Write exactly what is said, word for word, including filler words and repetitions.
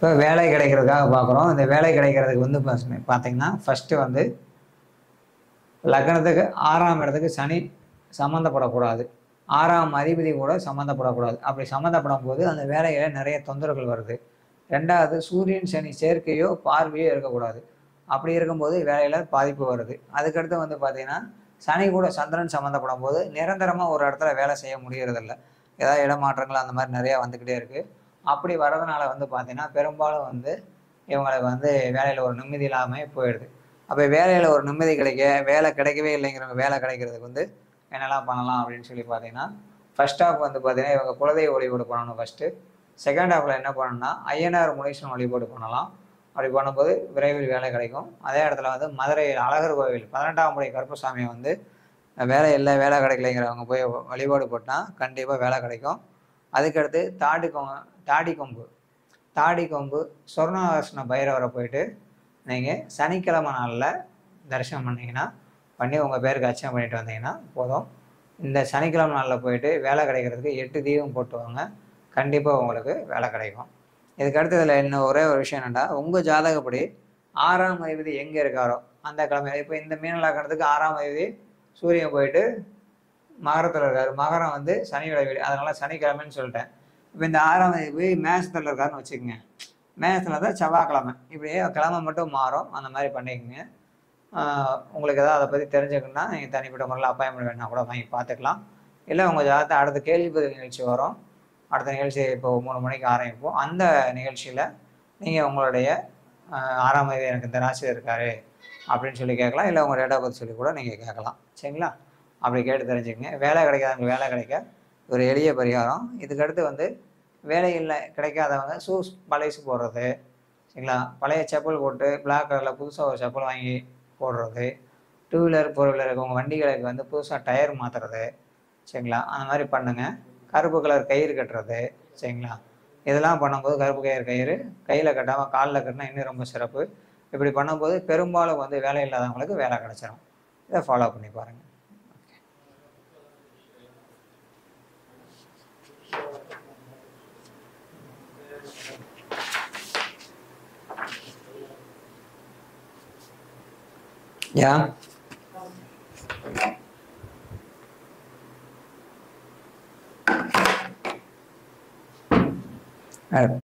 இப்போ வேலை கிடைக்கிறதுக்காக பார்க்குறோம். இந்த வேலை கிடைக்கிறதுக்கு வந்து பார்த்திங்கன்னா ஃபஸ்ட்டு வந்து லக்னத்துக்கு ஆறாம் இடத்துக்கு சனி சம்மந்தப்படக்கூடாது, ஆறாம் அதிபதி கூட சம்மந்தப்படக்கூடாது. அப்படி சம்மந்தப்படும் போது அந்த வேலையில் நிறைய தொந்தரவுகள் வருது. ரெண்டாவது சூரியன் சனி சேர்க்கையோ பார்வையோ இருக்கக்கூடாது. அப்படி இருக்கும்போது வேலையில் பாதிப்பு வருது. அதுக்கடுத்து வந்து பார்த்திங்கன்னா சனி கூட சந்திரன் சம்மந்தப்படும் போது நிரந்தரமாக ஒரு இடத்துல வேலை செய்ய முடியறதில்ல, ஏதாவது இடமாற்றங்கள் அந்த மாதிரி நிறையா வந்துக்கிட்டே இருக்குது. அப்படி வர்றதுனால வந்து பார்த்திங்கன்னா பெரும்பாலும் வந்து இவங்களுக்கு வந்து வேலையில் ஒரு நிம்மதி இல்லாமல் போயிடுது. அப்போ வேலையில் ஒரு நிம்மதி கிடைக்க வேலை கிடைக்கவே இல்லைங்கிறவங்க வேலை கிடைக்கிறதுக்கு வந்து என்னெல்லாம் பண்ணலாம் அப்படின்னு சொல்லி பார்த்திங்கன்னா ஃபஸ்ட் ஆஃப் வந்து பார்த்திங்கன்னா இவங்க குலதெய்வ வழிபாடு பண்ணணும் ஃபஸ்ட்டு. செகண்ட் ஆஃபில் என்ன பண்ணணும்னா ஐயனார் முனீஸ்வரன் வழிபாடு பண்ணலாம். அப்படி பண்ணும்போது விரைவில் வேலை கிடைக்கும். அதே இடத்துல வந்து மதுரையில் அழகர் கோவில் பதினெட்டாம் படை கருப்பசாமியை வந்து வேலை இல்லை வேலை கிடைக்கலைங்கிறவங்க போய் வழிபாடு போட்டால் கண்டிப்பாக வேலை கிடைக்கும். அதுக்கடுத்து தாடி கொம்பு தாடி கொம்பு தாடி கொம்பு சொர்ணாசன பைரவரை போயிட்டு நீங்கள் சனிக்கிழமை நாளில் தரிசனம் பண்ணிங்கன்னா பண்ணி உங்கள் பேருக்கு அர்ச்சனை பண்ணிட்டு வந்தீங்கன்னா போதும். இந்த சனிக்கிழமை நாளில் போயிட்டு வேலை கிடைக்கிறதுக்கு எட்டு தீபம் போட்டுவாங்க, கண்டிப்பாக உங்களுக்கு வேலை கிடைக்கும். இதுக்கடுத்து இதில் இன்னும் ஒரே ஒரு விஷயம் என்னென்னா உங்கள் ஜாதகப்படி ஆறாம் அதிபதி எங்கே இருக்காரோ அந்த கிழமை, இப்போ இந்த மீனலாக்கிறதுக்கு ஆறாம் அதிபதி சூரியன் போயிட்டு மகரத்தில் இருக்கார், மகரம் வந்து சனியோட வீடு, அதனால் சனிக்கிழமைன்னு சொல்லிட்டேன். இப்போ இந்த ஆறாம் தேதி போய் மேசத்தில் இருக்காருன்னு வச்சுக்கோங்க, மேசத்தில் தான் செவ்வாய்க்கிழமை, இப்படியே கிழமை மட்டும் மாறும். அந்த மாதிரி பண்ணிக்கோங்க. உங்களுக்கு எதாவது அதை பற்றி தெரிஞ்சுக்கணுன்னா நீங்கள் தனிப்பட்ட முறையில் அப்பாயின்மெண்ட் வேணால் கூட வாங்கி பார்த்துக்கலாம். இல்லை உங்கள் ஜாதகத்தை அடுத்த கேள்விப்பதிவு நிகழ்ச்சி வரும், அடுத்த நிகழ்ச்சி இப்போ மூணு மணிக்கு ஆரம்பிப்போம். அந்த நிகழ்ச்சியில் நீங்கள் உங்களுடைய ஆறாம் தேதி எனக்கு இந்த ராசி இருக்காரு அப்படின்னு சொல்லி கேட்கலாம். இல்லை உங்கள் டேட்டா பற்றி சொல்லி கூட நீங்கள் கேட்கலாம். சரிங்களா? அப்படி கேட்டு தெரிஞ்சுக்கங்க. வேலை கிடைக்காதவங்க வேலை கிடைக்க ஒரு எளிய பரிகாரம். இதுக்கடுத்து வந்து வேலை இல்லை கிடைக்காதவங்க ஷூஸ் பழைசு போடுறது, சரிங்களா? பழைய செப்பல் போட்டு பிளாக் கலரில் புதுசாக ஒரு செப்பல் வாங்கி போடுறது, டூ வீலர் ஃபோர் வீலர் உங்கள் வண்டிகளுக்கு வந்து புதுசாக டயர் மாற்றுறது, சரிங்களா? அந்த மாதிரி பண்ணுங்கள். கருப்பு கலர் கயிறு கட்டுறது, சரிங்களா? இதெல்லாம் பண்ணும்போது கருப்பு கயிறு கயிறு கையில் கட்டாமல் காலில் கட்டினா இன்னும் ரொம்ப சிறப்பு. இப்படி பண்ணும்போது பெரும்பாலும் வந்து வேலை இல்லாதவங்களுக்கு வேலை கிடச்சிடும். இதை ஃபாலோ பண்ணி பாருங்கள். Yeah. All right.